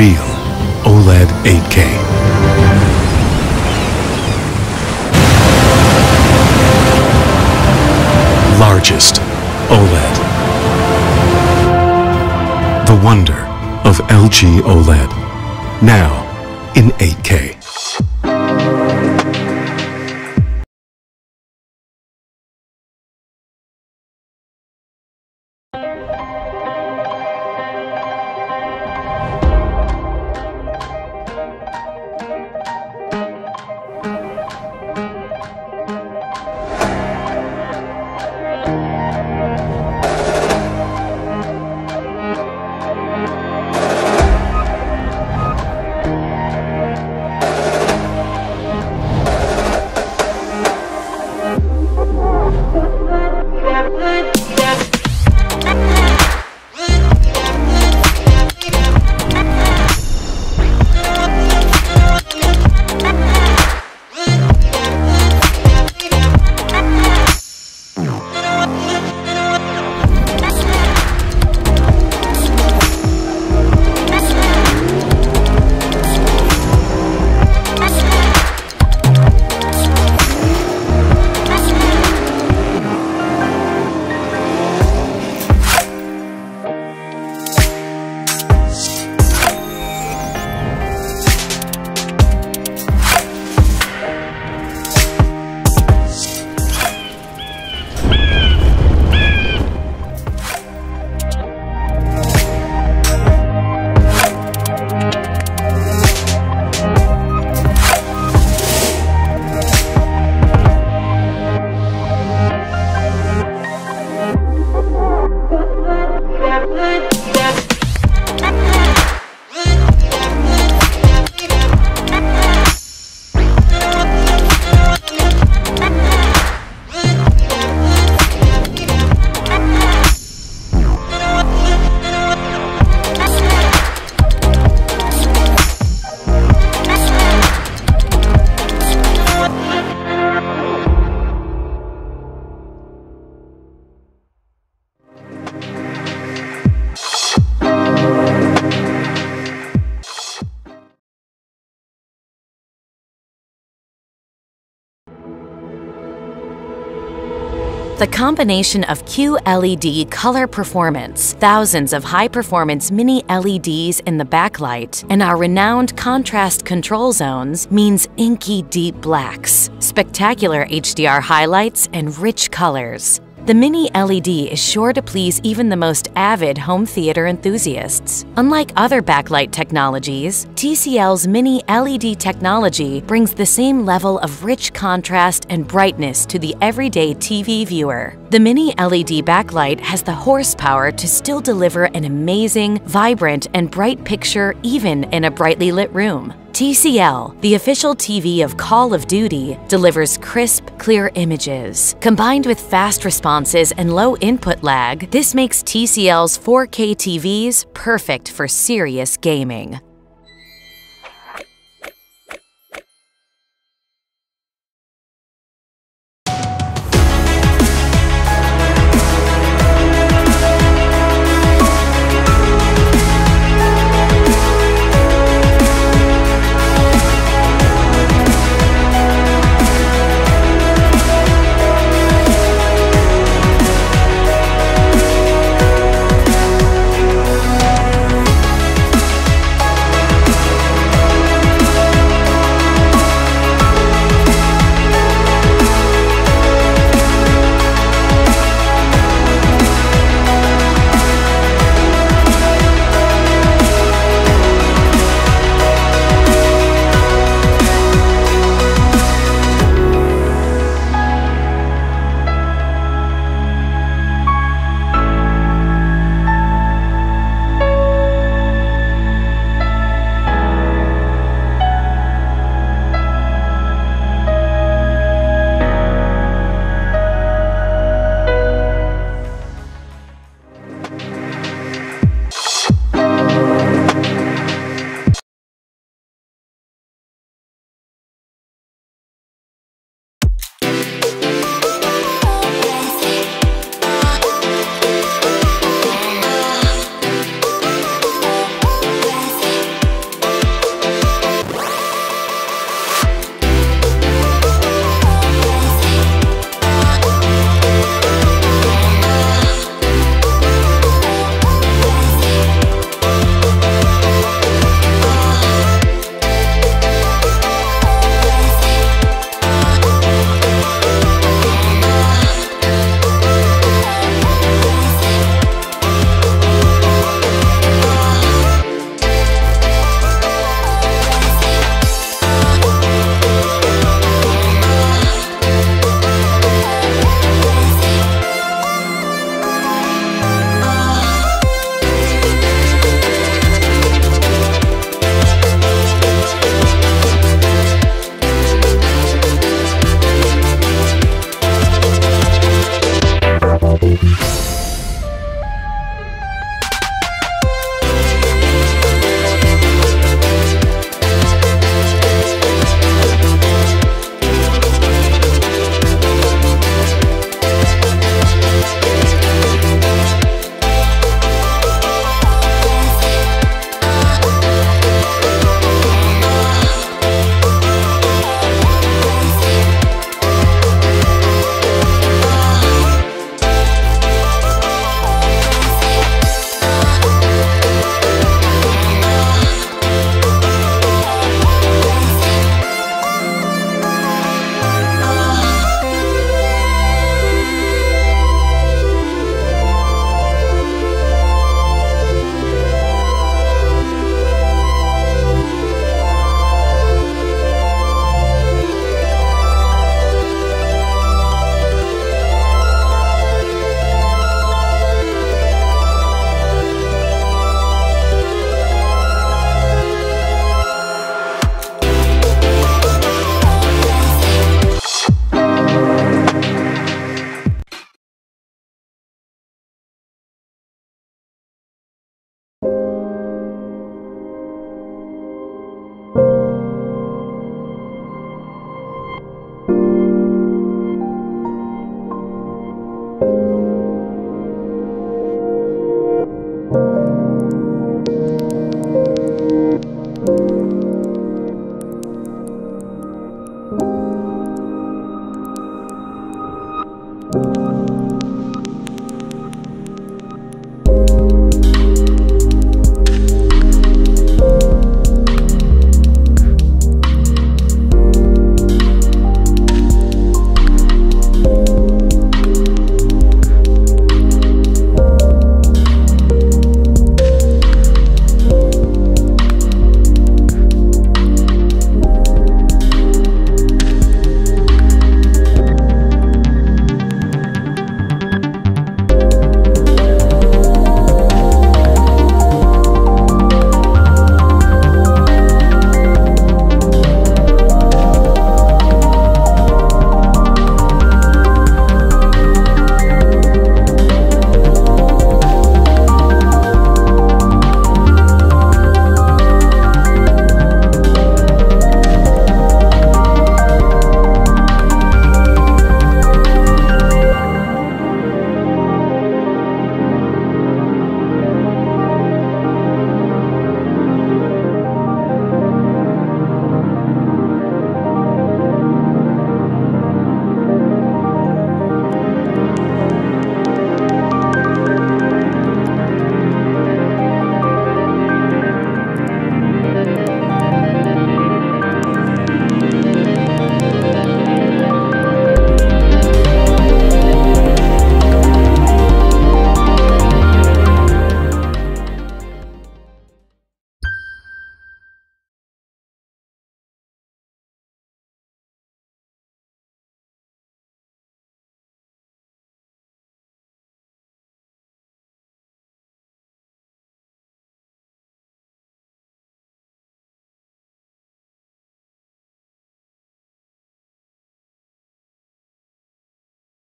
real OLED 8K. Largest OLED. The wonder of LG OLED, now in 8K. The combination of QLED color performance, thousands of high-performance mini LEDs in the backlight, and our renowned contrast control zones means inky deep blacks, spectacular HDR highlights, and rich colors. The Mini LED is sure to please even the most avid home theater enthusiasts. Unlike other backlight technologies, TCL's Mini LED technology brings the same level of rich contrast and brightness to the everyday TV viewer. The Mini LED backlight has the horsepower to still deliver an amazing, vibrant, and bright picture even in a brightly lit room. TCL, the official TV of Call of Duty, delivers crisp, clear images. Combined with fast responses and low input lag, this makes TCL's 4K TVs perfect for serious gaming.